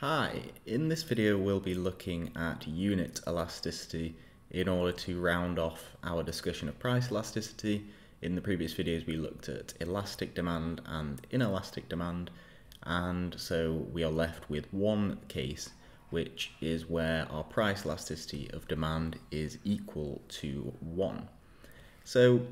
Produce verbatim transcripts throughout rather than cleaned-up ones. Hi, in this video we'll be looking at unit elasticity in order to round off our discussion of price elasticity. In the previous videos we looked at elastic demand and inelastic demand, and so we are left with one case which is where our price elasticity of demand is equal to one. So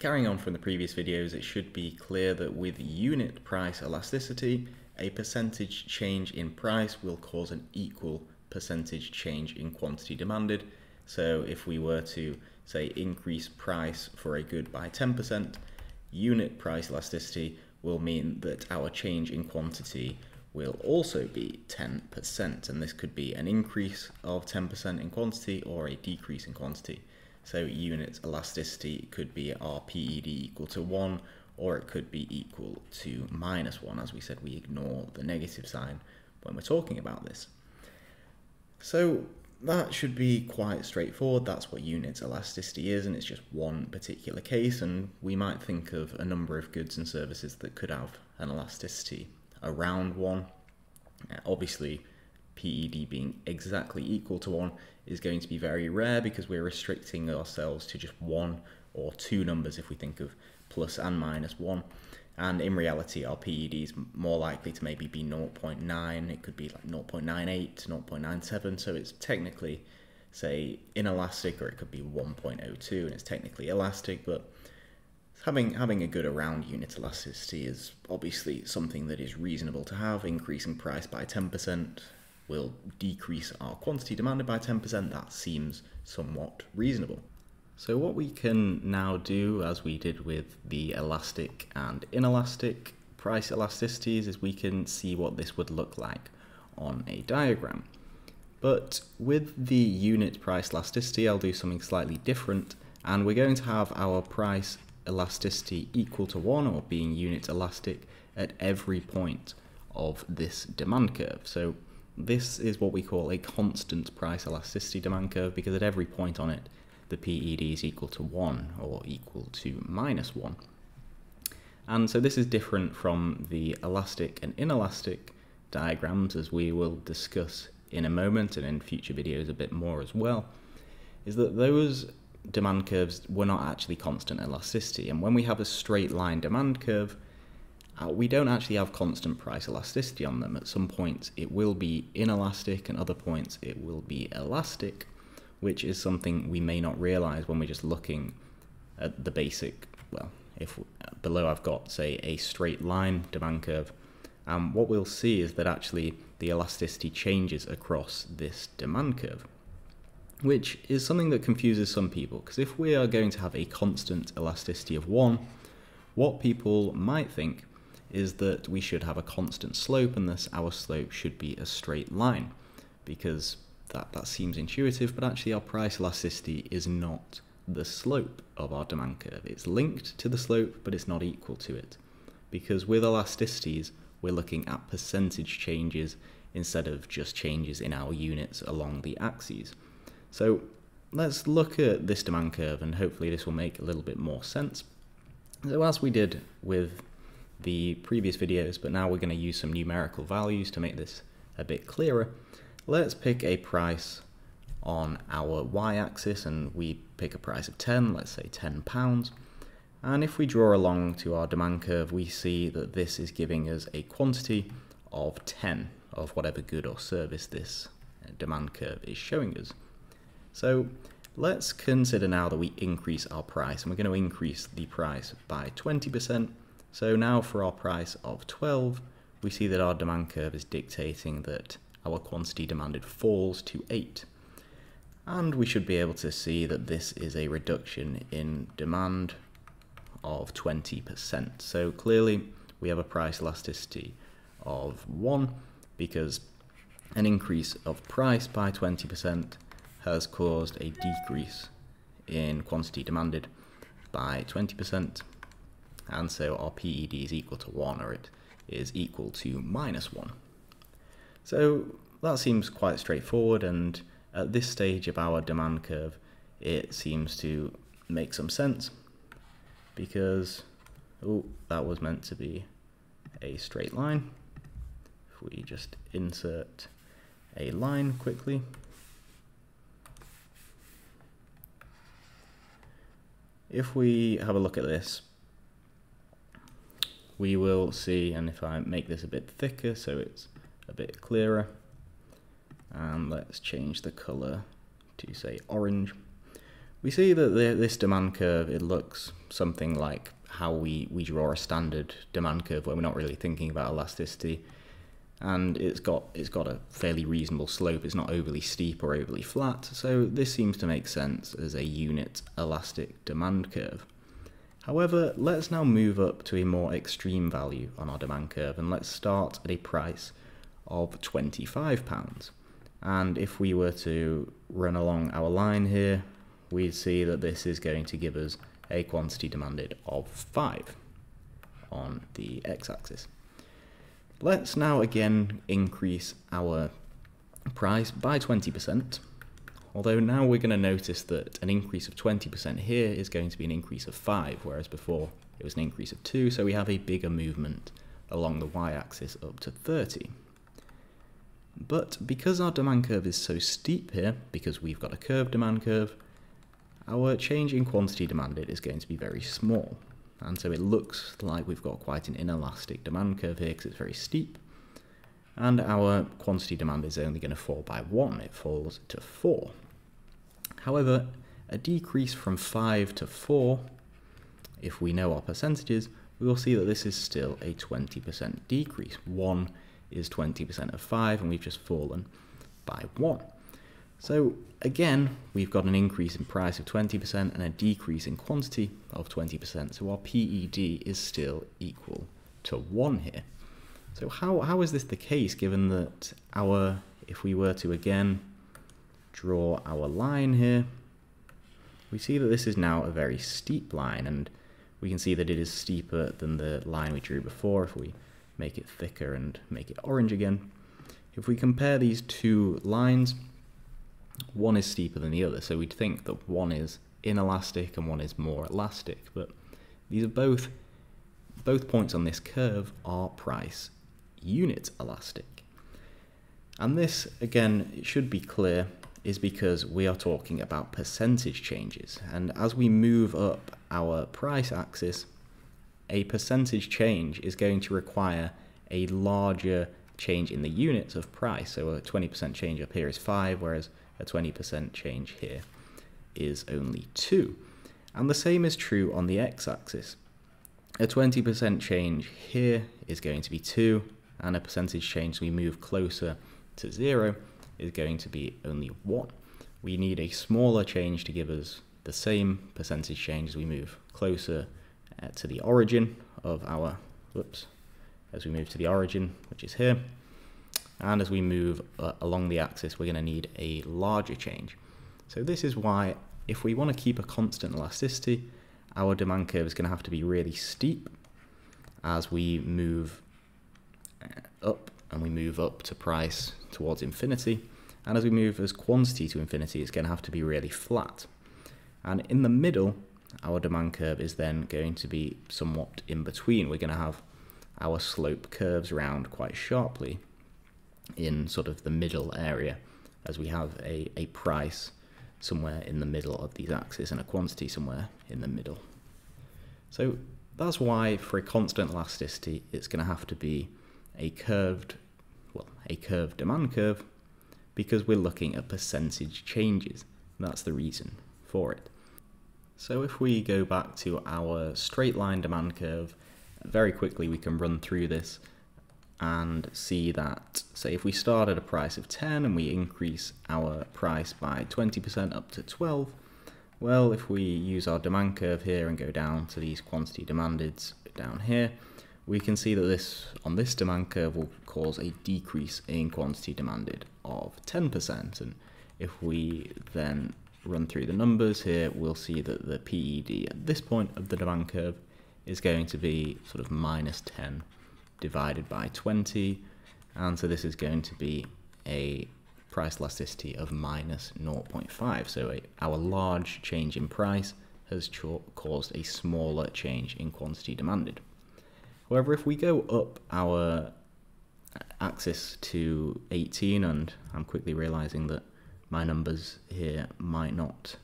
carrying on from the previous videos, it should be clear that with unit price elasticity, a percentage change in price will cause an equal percentage change in quantity demanded. So if we were to, say, increase price for a good by ten percent, unit price elasticity will mean that our change in quantity will also be ten percent. And this could be an increase of ten percent in quantity or a decrease in quantity. So unit elasticity could be our P E D equal to one, or it could be equal to minus one. As we said, we ignore the negative sign when we're talking about this. So that should be quite straightforward. That's what unit elasticity is, and it's just one particular case, and we might think of a number of goods and services that could have an elasticity around one. Obviously, P E D being exactly equal to one is going to be very rare because we're restricting ourselves to just one or two numbers if we think of plus and minus one, and in reality our P E D is more likely to maybe be zero point nine. It could be like zero point nine eight, zero point nine seven, so it's technically, say, inelastic, or it could be one point zero two and it's technically elastic. But having having a good around unit elasticity is obviously something that is reasonable to have. Increasing price by ten percent will decrease our quantity demanded by ten percent. That seems somewhat reasonable. So what we can now do, as we did with the elastic and inelastic price elasticities, is we can see what this would look like on a diagram. But with the unit price elasticity, I'll do something slightly different, and we're going to have our price elasticity equal to one, or being unit elastic, at every point of this demand curve. So this is what we call a constant price elasticity demand curve, because at every point on it, the P E D is equal to one or equal to minus one. And so this is different from the elastic and inelastic diagrams, as we will discuss in a moment and in future videos a bit more as well, is that those demand curves were not actually constant elasticity. And when we have a straight line demand curve, uh, we don't actually have constant price elasticity on them. At some points it will be inelastic, and other points it will be elastic, which is something we may not realize when we're just looking at the basic. Well, if below I've got, say, a straight line demand curve, um, what we'll see is that actually the elasticity changes across this demand curve, which is something that confuses some people, because if we are going to have a constant elasticity of one, what people might think is that we should have a constant slope, and thus our slope should be a straight line, because That, that seems intuitive, but actually our price elasticity is not the slope of our demand curve. It's linked to the slope, but it's not equal to it, because with elasticities we're looking at percentage changes instead of just changes in our units along the axes. So let's look at this demand curve, and hopefully this will make a little bit more sense. So as we did with the previous videos, but now we're going to use some numerical values to make this a bit clearer. Let's pick a price on our y-axis, and we pick a price of ten, let's say ten pounds. And if we draw along to our demand curve, we see that this is giving us a quantity of ten of whatever good or service this demand curve is showing us. So let's consider now that we increase our price, and we're going to increase the price by twenty percent. So now for our price of twelve, we see that our demand curve is dictating that our quantity demanded falls to eight. And we should be able to see that this is a reduction in demand of twenty percent. So clearly we have a price elasticity of one, because an increase of price by twenty percent has caused a decrease in quantity demanded by twenty percent. And so our P E D is equal to one, or it is equal to minus one. So that seems quite straightforward, and at this stage of our demand curve it seems to make some sense, because oh, that was meant to be a straight line. if we just insert a line quickly, if we have a look at this, we will see, and if I make this a bit thicker so it's a bit clearer, and let's change the color to say orange, we see that the, this demand curve, it looks something like how we, we draw a standard demand curve where we're not really thinking about elasticity, and it's got, it's got a fairly reasonable slope, it's not overly steep or overly flat, so this seems to make sense as a unit elastic demand curve. However, let's now move up to a more extreme value on our demand curve, and let's start at a price of twenty-five pounds. And if we were to run along our line here, we'd see that this is going to give us a quantity demanded of five on the x-axis. Let's now again increase our price by twenty percent, although now we're going to notice that an increase of twenty percent here is going to be an increase of five, whereas before it was an increase of two, so we have a bigger movement along the y-axis up to thirty. But because our demand curve is so steep here, because we've got a curved demand curve, our change in quantity demanded is going to be very small. And so it looks like we've got quite an inelastic demand curve here because it's very steep. And our quantity demand is only going to fall by one, it falls to four. However, a decrease from five to four, if we know our percentages, we will see that this is still a twenty percent decrease. one is twenty percent of five, and we've just fallen by one. So again, we've got an increase in price of twenty percent and a decrease in quantity of twenty percent, so our P E D is still equal to one here. So how, how is this the case, given that our, if we were to again draw our line here, we see that this is now a very steep line, and we can see that it is steeper than the line we drew before if we make it thicker and make it orange again. If we compare these two lines, one is steeper than the other, so we'd think that one is inelastic and one is more elastic, but these are both, both points on this curve are price unit elastic. And this, again, it should be clear, is because we are talking about percentage changes, and as we move up our price axis, a percentage change is going to require a larger change in the units of price, so a twenty percent change up here is five, whereas a twenty percent change here is only two. And the same is true on the x-axis. A twenty percent change here is going to be two, and a percentage change as we move closer to zero is going to be only one. We need a smaller change to give us the same percentage change as we move closer uh, to the origin of our, whoops, as we move to the origin, which is here. And as we move uh, along the axis, we're going to need a larger change. So this is why, if we want to keep a constant elasticity, our demand curve is going to have to be really steep as we move up, and we move up to price towards infinity. And as we move as quantity to infinity, it's going to have to be really flat. And in the middle, our demand curve is then going to be somewhat in between. We're going to have our slope curves round quite sharply in sort of the middle area, as we have a, a price somewhere in the middle of these axes and a quantity somewhere in the middle. So that's why for a constant elasticity, it's going to have to be a curved, well, a curved demand curve, because we're looking at percentage changes. That's the reason for it. So if we go back to our straight line demand curve, very quickly we can run through this and see that, say if we start at a price of ten and we increase our price by twenty percent up to twelve, well, if we use our demand curve here and go down to these quantity demanded down here, we can see that this, on this demand curve, will cause a decrease in quantity demanded of ten percent. And if we then run through the numbers here, we'll see that the P E D at this point of the demand curve is going to be sort of minus ten divided by twenty, and so this is going to be a price elasticity of minus zero point five, so a, our large change in price has caused a smaller change in quantity demanded. However, if we go up our axis to eighteen, and I'm quickly realizing that my numbers here might not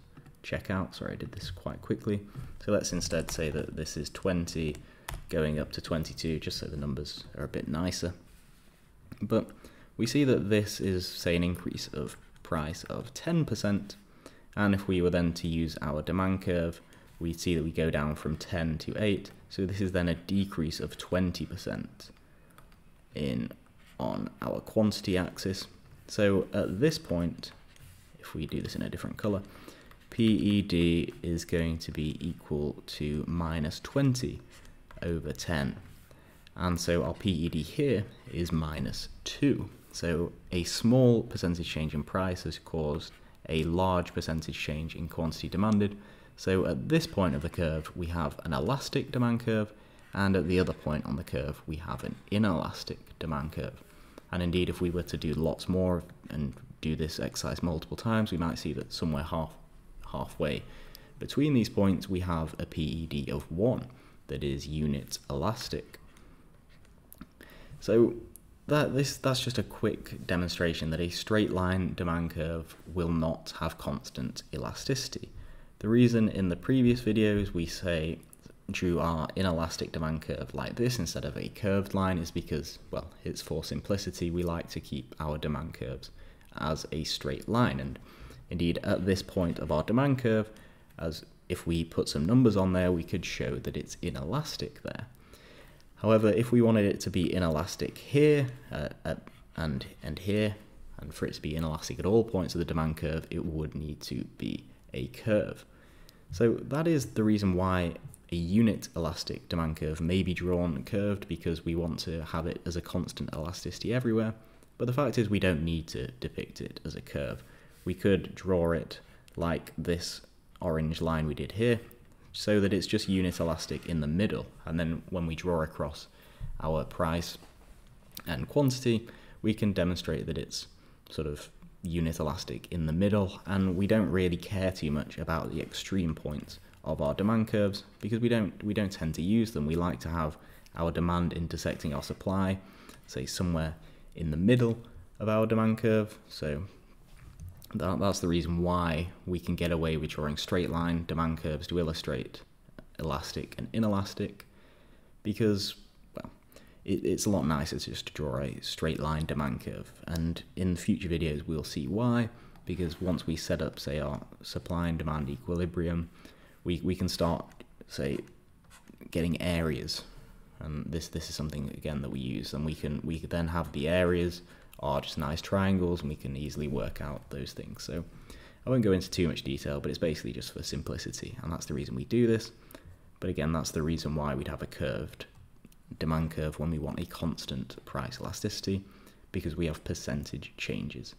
check out. Sorry, I did this quite quickly. So let's instead say that this is twenty going up to twenty-two, just so the numbers are a bit nicer. But we see that this is, say, an increase of price of ten percent. And if we were then to use our demand curve, we see that we go down from ten to eight. So this is then a decrease of twenty percent in on our quantity axis. So at this point, if we do this in a different color, P E D is going to be equal to minus twenty over ten. And so our P E D here is minus two. So a small percentage change in price has caused a large percentage change in quantity demanded. So at this point of the curve, we have an elastic demand curve, and at the other point on the curve, we have an inelastic demand curve. And indeed, if we were to do lots more and do this exercise multiple times, we might see that somewhere half, halfway between these points, we have a P E D of one that is unit elastic. So that this that's just a quick demonstration that a straight line demand curve will not have constant elasticity. The reason in the previous videos we say drew our inelastic demand curve like this instead of a curved line is because, well, it's for simplicity. We like to keep our demand curves as a straight line. And indeed, at this point of our demand curve, as if we put some numbers on there, we could show that it's inelastic there. However, if we wanted it to be inelastic here uh, uh, and, and here, and for it to be inelastic at all points of the demand curve, it would need to be a curve. So that is the reason why a unit elastic demand curve may be drawn curved, because we want to have it as a constant elasticity everywhere. But the fact is we don't need to depict it as a curve. We could draw it like this orange line we did here, so that it's just unit elastic in the middle. And then when we draw across our price and quantity, we can demonstrate that it's sort of unit elastic in the middle. And we don't really care too much about the extreme points of our demand curves, because we don't, we don't tend to use them. We like to have our demand intersecting our supply, say somewhere in the middle of our demand curve. So That, that's the reason why we can get away with drawing straight line demand curves to illustrate elastic and inelastic, because, well, it, it's a lot nicer to just draw a straight line demand curve. And in future videos we'll see why, because once we set up, say, our supply and demand equilibrium, we, we can start, say, getting areas, and this this is something again that we use, and we can we could then have the areas are just nice triangles, and we can easily work out those things. So I won't go into too much detail, but it's basically just for simplicity, and that's the reason we do this. But again, that's the reason why we'd have a curved demand curve when we want a constant price elasticity, because we have percentage changes.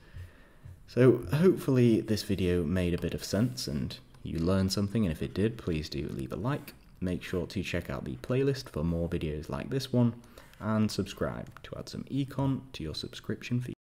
So hopefully this video made a bit of sense and you learned something, and if it did, please do leave a like. Make sure to check out the playlist for more videos like this one, and subscribe to add some econ to your subscription feed.